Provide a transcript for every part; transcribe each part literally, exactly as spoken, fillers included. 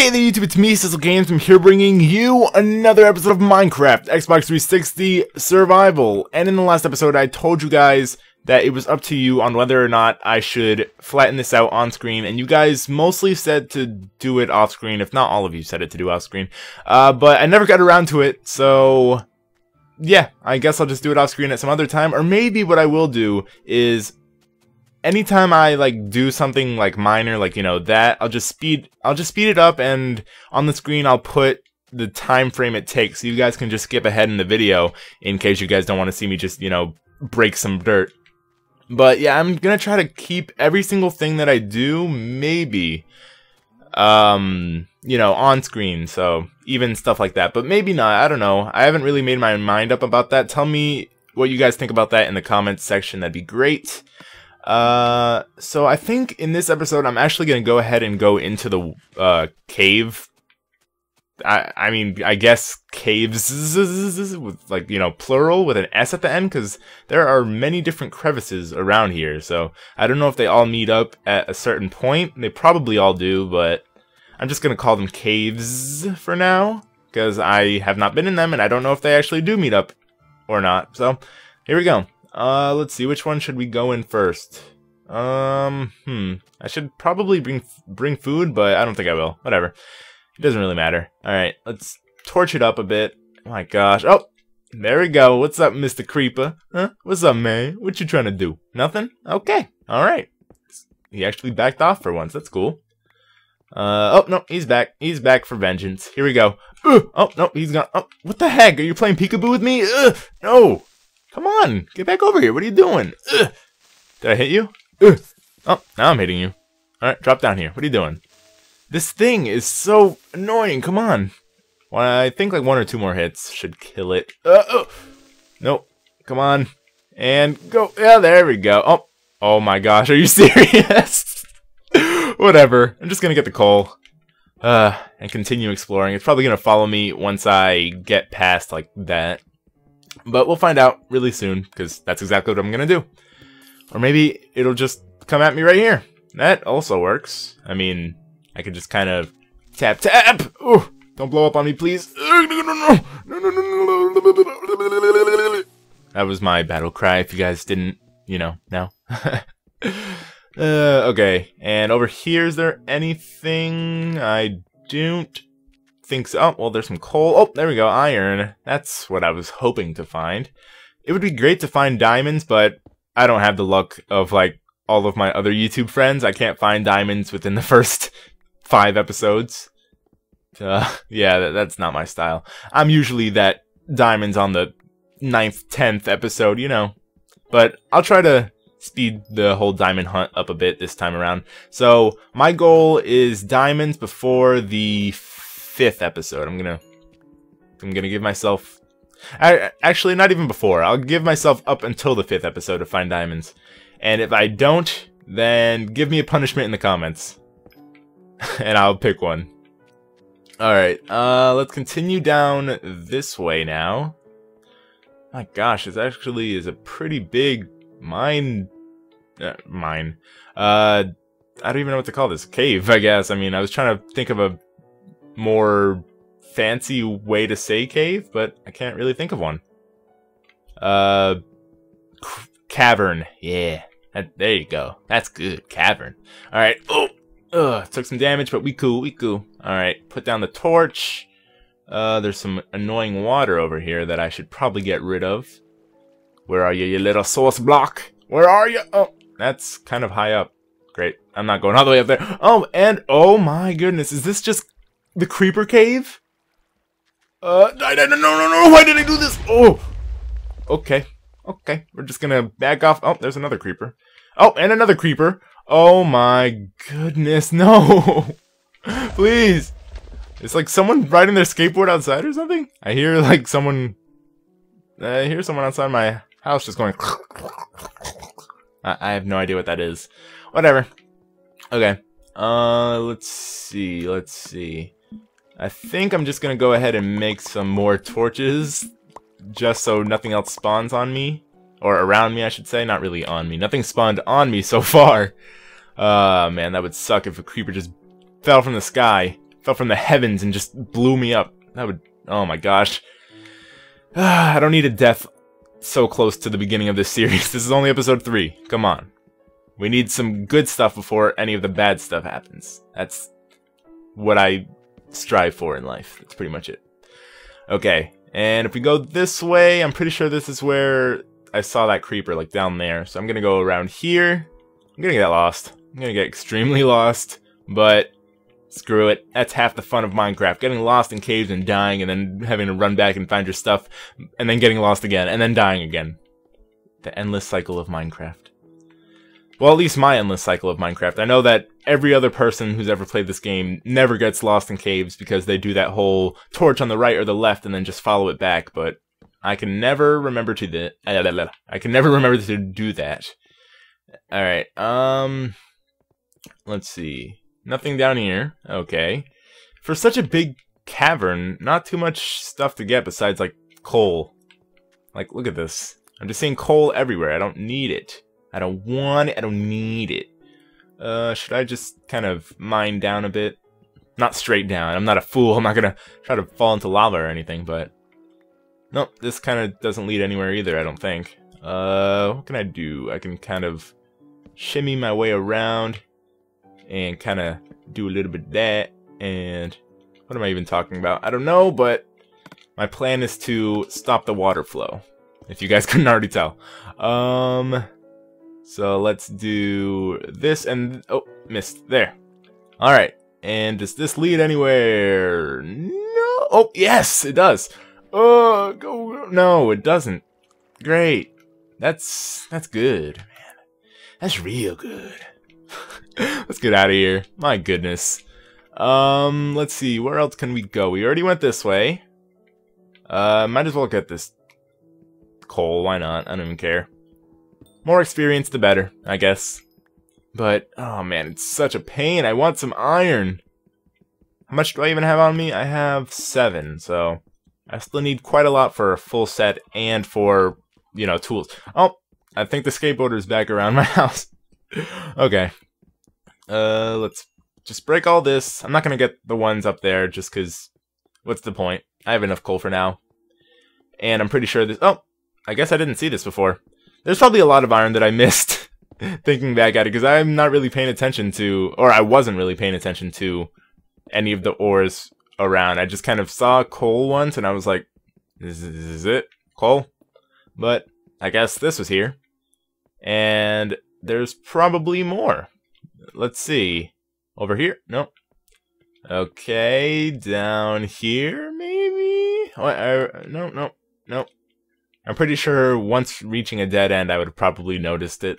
Hey there YouTube, it's me, Sizzle Games. I'm here bringing you another episode of Minecraft Xbox three sixty Survival. And in the last episode I told you guys that it was up to you on whether or not I should flatten this out on screen, and you guys mostly said to do it off screen, if not all of you said it to do off screen. Uh, but I never got around to it, so yeah, I guess I'll just do it off screen at some other time. Or maybe what I will do is anytime I like do something like minor, like you know that, I'll just speed, I'll just speed it up, and on the screen I'll put the time frame it takes, so you guys can just skip ahead in the video in case you guys don't want to see me just you know break some dirt. But yeah, I'm gonna try to keep every single thing that I do, maybe, um, you know, on screen. So even stuff like that, but maybe not. I don't know. I haven't really made my mind up about that. Tell me what you guys think about that in the comments section. That'd be great. Uh, so I think in this episode, I'm actually going to go ahead and go into the, uh, cave. I, I mean, I guess caves with, like, you know, plural with an S at the end, because there are many different crevices around here. So I don't know if they all meet up at a certain point. They probably all do, but I'm just going to call them caves for now, because I have not been in them and I don't know if they actually do meet up or not. So here we go. Uh, let's see, which one should we go in first? Um, hmm. I should probably bring bring food, but I don't think I will. Whatever. It doesn't really matter. Alright, let's torch it up a bit. Oh my gosh. Oh! There we go. What's up, Mister Creeper? Huh? What's up, man? What you trying to do? Nothing? Okay. Alright. He actually backed off for once. That's cool. Uh, oh, no, he's back. He's back for vengeance. Here we go. Ugh. Oh, no, he's gone. Oh, what the heck? Are you playing peekaboo with me? Ugh. No! Come on, get back over here. What are you doing? Ugh. Did I hit you? Ugh. Oh, now I'm hitting you. All right, drop down here. What are you doing? This thing is so annoying. Come on. Well, I think like one or two more hits should kill it. Uh, oh. Nope. Come on. And go. Yeah, there we go. Oh, oh my gosh. Are you serious? Whatever. I'm just going to get the coal uh, and continue exploring. It's probably going to follow me once I get past like that. But we'll find out really soon, because that's exactly what I'm going to do. Or maybe it'll just come at me right here. That also works. I mean, I could just kind of tap, tap. Ooh, don't blow up on me, please. That was my battle cry, if you guys didn't, you know, know. uh, okay, and over here, is there anything? I don't... Thinks, oh, well, there's some coal. Oh, there we go, iron. That's what I was hoping to find. It would be great to find diamonds, but I don't have the luck of, like, all of my other YouTube friends. I can't find diamonds within the first five episodes. Uh, yeah, that, that's not my style. I'm usually that diamonds on the ninth, tenth episode, you know. But I'll try to speed the whole diamond hunt up a bit this time around. So, my goal is diamonds before the fifth episode. I'm gonna I'm gonna give myself I, actually not even before I'll give myself up until the fifth episode to find diamonds, and if I don't, then give me a punishment in the comments and I'll pick one. Alright, uh, let's continue down this way now. My gosh, this actually is a pretty big mine uh, mine uh, I don't even know what to call this. Cave, I guess. I mean, I was trying to think of a more fancy way to say cave, but I can't really think of one. Uh, cavern. Yeah, that, there you go. That's good. Cavern. All right. Oh, ugh, took some damage, but we cool. We cool. All right. Put down the torch. Uh, there's some annoying water over here that I should probably get rid of. Where are you, you little sauce block? Where are you? Oh, that's kind of high up. Great. I'm not going all the way up there. Oh, and oh my goodness, is this just the Creeper Cave? Uh, no, no, no, no, no, why did I do this? Oh, okay, okay, we're just gonna back off. Oh, there's another Creeper. Oh, and another Creeper. Oh my goodness, no. Please. It's like someone riding their skateboard outside or something. I hear like someone, I hear someone outside my house just going. I, I have no idea what that is. Whatever. Okay, uh, let's see, let's see. I think I'm just gonna go ahead and make some more torches, just so nothing else spawns on me, or around me I should say, not really on me. Nothing spawned on me so far. Uh, man, that would suck if a creeper just fell from the sky. fell from the heavens and just blew me up. That would... oh my gosh. I don't need a death so close to the beginning of this series. This is only episode three. Come on. We need some good stuff before any of the bad stuff happens. That's what I strive for in life. That's pretty much it. Okay, and if we go this way, I'm pretty sure this is where I saw that creeper, like down there. So I'm gonna go around here. I'm gonna get lost. I'm gonna get extremely lost, but screw it. That's half the fun of Minecraft. Getting lost in caves and dying and then having to run back and find your stuff and then getting lost again and then dying again. The endless cycle of Minecraft. Well, at least my endless cycle of Minecraft. I know that every other person who's ever played this game never gets lost in caves because they do that whole torch on the right or the left and then just follow it back, but I can never remember to do that. I can never remember to do that. Alright, um... let's see. Nothing down here. Okay. For such a big cavern, not too much stuff to get besides, like, coal. Like, look at this. I'm just seeing coal everywhere. I don't need it. I don't want it. I don't need it. Uh, should I just kind of mine down a bit? Not straight down. I'm not a fool. I'm not gonna try to fall into lava or anything, but... nope, this kind of doesn't lead anywhere either, I don't think. Uh, what can I do? I can kind of shimmy my way around and kind of do a little bit of that. And what am I even talking about? I don't know, but my plan is to stop the water flow, if you guys couldn't already tell. Um, so let's do this and... oh, missed. There. All right. And does this lead anywhere? No. Oh, yes, it does. Oh, go, no, it doesn't. Great. That's that's good, man. That's real good. Let's get out of here. My goodness. Um, let's see. Where else can we go? We already went this way. Uh, might as well get this coal. Why not? I don't even care. More experience, the better, I guess. But, oh man, it's such a pain. I want some iron. How much do I even have on me? I have seven, so... I still need quite a lot for a full set and for, you know, tools. Oh, I think the skateboarder's back around my house. Okay. Uh, let's just break all this. I'm not going to get the ones up there just because, what's the point? I have enough coal for now. And I'm pretty sure this... oh, I guess I didn't see this before. There's probably a lot of iron that I missed thinking back at it because I'm not really paying attention to, or I wasn't really paying attention to any of the ores around. I just kind of saw coal once and I was like, this is it, coal? But I guess this was here. And there's probably more. Let's see. Over here? Nope. Okay, down here maybe? Oh, I, I, no, no, no. I'm pretty sure once reaching a dead end I would have probably noticed it.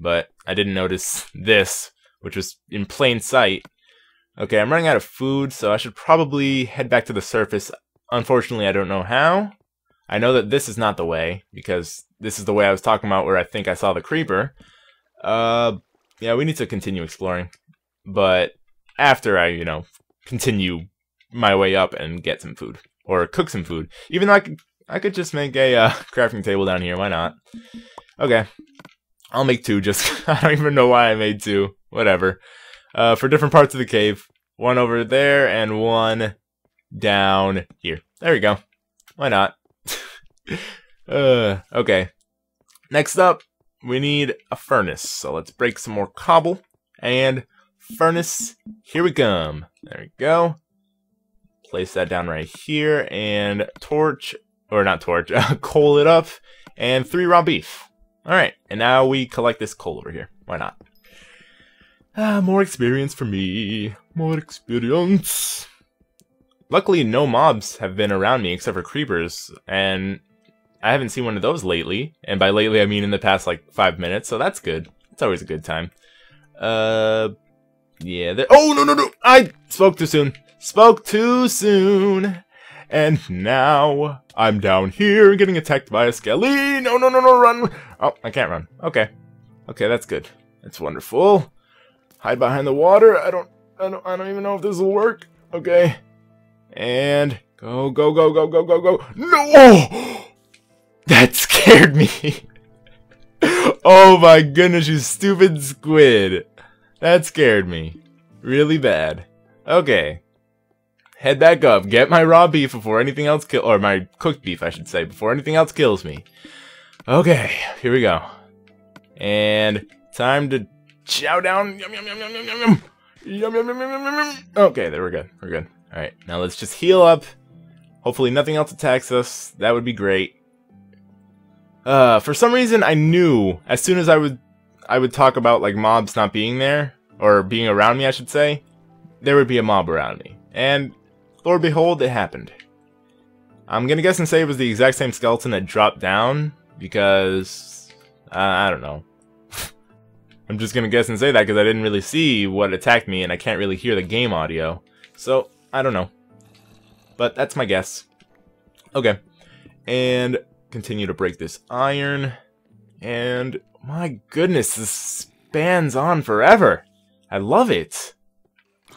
But I didn't notice this, which was in plain sight. Okay, I'm running out of food, so I should probably head back to the surface. Unfortunately, I don't know how. I know that this is not the way, because this is the way I was talking about where I think I saw the creeper. Uh, yeah, we need to continue exploring. But after I, you know, continue my way up and get some food. Or cook some food. Even though I could, I could just make a uh, crafting table down here, why not? Okay, I'll make two, just I don't even know why I made two. Whatever. Uh, for different parts of the cave. One over there and one down here. There we go. Why not? uh, okay. Next up, we need a furnace. So let's break some more cobble. And furnace, here we come. There we go. Place that down right here. And torch, or not torch, coal it up. And three raw beef. Alright, and now we collect this coal over here. Why not? Ah, more experience for me. More experience. Luckily, no mobs have been around me except for creepers, and I haven't seen one of those lately. And by lately, I mean in the past, like, five minutes, so that's good. It's always a good time. Uh, yeah. There oh, no, no, no! I spoke too soon. Spoke too soon! And now I'm down here getting attacked by a skelly. No, no, no, no, run! Oh, I can't run. Okay. Okay, that's good. That's wonderful. Hide behind the water. I don't, I don't, I don't even know if this will work. Okay, and go, go, go, go, go, go, go. No, oh! That scared me. Oh my goodness, you stupid squid! That scared me, really bad. Okay, head back up, get my raw beef before anything else kill- or my cooked beef, I should say, before anything else kills me. Okay, here we go. And time to chow down. Yum, yum, yum, yum, yum, yum. Yum, yum, yum, yum, yum, yum. Okay, there, we're good. We're good. Alright, now let's just heal up. Hopefully nothing else attacks us. That would be great. Uh, for some reason, I knew as soon as I would, I would talk about like mobs not being there, or being around me, I should say, there would be a mob around me. And, lo and behold, it happened. I'm gonna guess and say it was the exact same skeleton that dropped down, because, uh, I don't know. I'm just gonna guess and say that because I didn't really see what attacked me, and I can't really hear the game audio. So, I don't know. But that's my guess. Okay. And continue to break this iron, and my goodness, this spans on forever. I love it.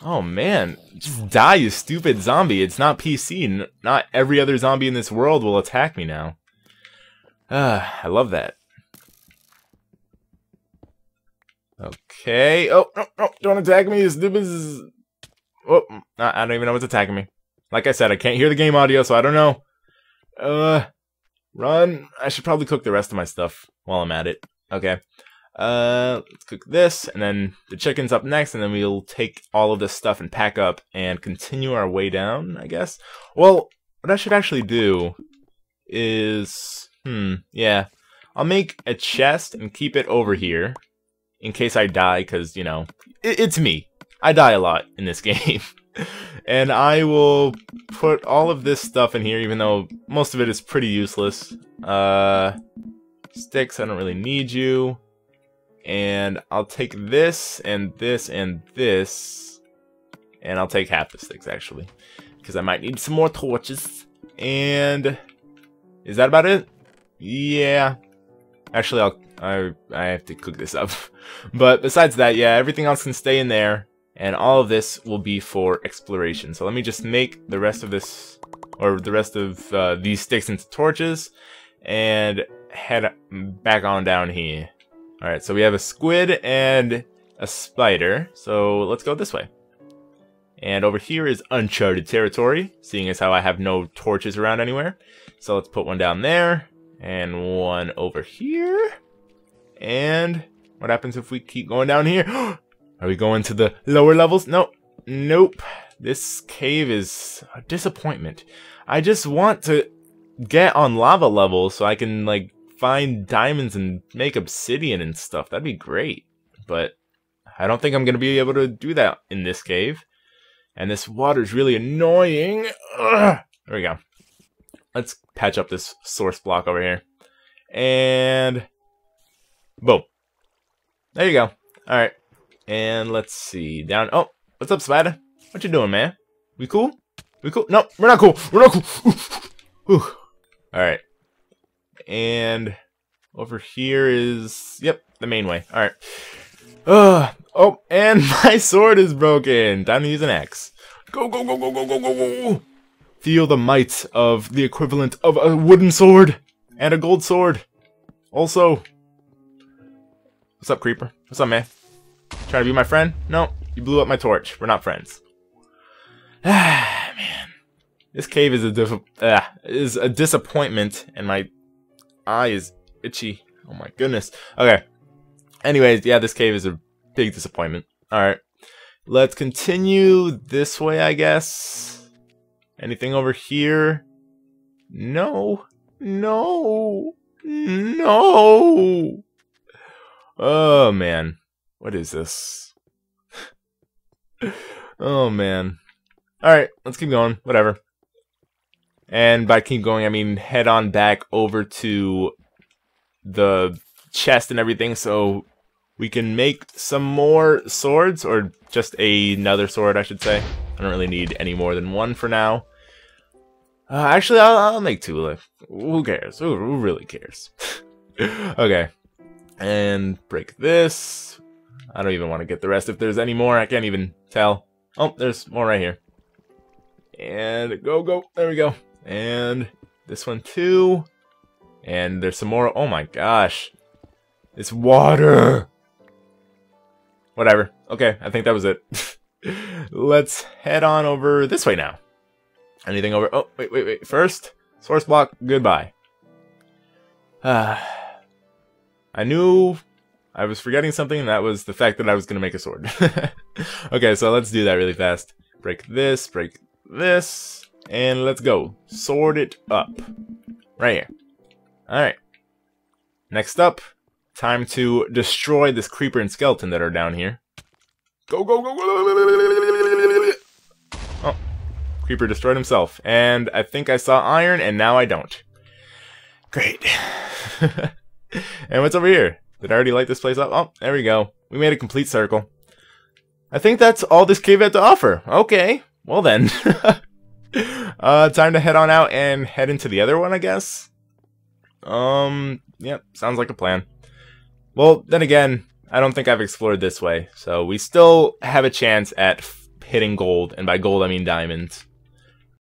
Oh man, just die, you stupid zombie. It's not P C. Not every other zombie in this world will attack me now. Uh, I love that. Okay. Oh, no, no, don't attack me, you stupid. Oh, I don't even know what's attacking me. Like I said, I can't hear the game audio, so I don't know. Uh, run. I should probably cook the rest of my stuff while I'm at it. Okay. Uh, let's cook this, and then the chicken's up next, and then we'll take all of this stuff and pack up and continue our way down, I guess. Well, what I should actually do is, hmm, yeah. I'll make a chest and keep it over here in case I die, because, you know, it, it's me. I die a lot in this game. And I will put all of this stuff in here, even though most of it is pretty useless. Uh, sticks, I don't really need you. And I'll take this, and this, and this. And I'll take half the sticks, actually. Because I might need some more torches. And is that about it? Yeah. Actually, I'll, I, I have to cook this up. But besides that, yeah, everything else can stay in there. And all of this will be for exploration. So let me just make the rest of this, or the rest of uh, these sticks into torches, and head back on down here. Alright, so we have a squid and a spider, so let's go this way. And over here is uncharted territory, seeing as how I have no torches around anywhere. So let's put one down there, and one over here. And what happens if we keep going down here? Are we going to the lower levels? No. Nope. This cave is a disappointment. I just want to get on lava levels so I can, like, find diamonds and make obsidian and stuff. That'd be great. But I don't think I'm going to be able to do that in this cave. And this water's really annoying. Ugh. There we go. Let's patch up this source block over here. And boom. There you go. Alright. And let's see, down, oh, what's up, Spider? What you doing, man? We cool? We cool? No, we're not cool, we're not cool! Alright. And over here is, yep, the main way, alright. Uh, oh, and my sword is broken! Time to use an axe. Go, go, go, go, go, go, go, go! Feel the might of the equivalent of a wooden sword and a gold sword. Also, what's up, Creeper? What's up, man? Trying to be my friend? No, you blew up my torch. We're not friends. Ah, man. This cave is a diff uh, is a disappointment, and my eye is itchy. Oh my goodness. Okay. Anyways, yeah, this cave is a big disappointment. Alright. Let's continue this way, I guess. Anything over here? No. No. No. Oh, man. What is this? Oh, man. Alright, let's keep going. Whatever. And by keep going, I mean head on back over to the chest and everything so we can make some more swords, or just another sword, I should say. I don't really need any more than one for now. Uh, actually, I'll, I'll make two. Like, who cares? Who, who really cares? Okay. And break this. I don't even want to get the rest. If there's any more, I can't even tell. Oh, there's more right here. And go, go. There we go. And this one too. And there's some more. Oh my gosh. It's water. Whatever. Okay, I think that was it. Let's head on over this way now. Anything over? Oh, wait, wait, wait. First, source block, goodbye. Uh, I knew I was forgetting something, and that was the fact that I was going to make a sword. Okay, so let's do that really fast. Break this, break this, and let's go. Sword it up. Right here. Alright. Next up, time to destroy this creeper and skeleton that are down here. Go, go, go, go! Oh. Creeper destroyed himself. And I think I saw iron, and now I don't. Great. And what's over here? Did I already light this place up? Oh, there we go. We made a complete circle. I think that's all this cave had to offer. Okay. Well then. uh, time to head on out and head into the other one, I guess. Um, yeah, sounds like a plan. Well, then again, I don't think I've explored this way, so we still have a chance at hitting gold, and by gold I mean diamonds.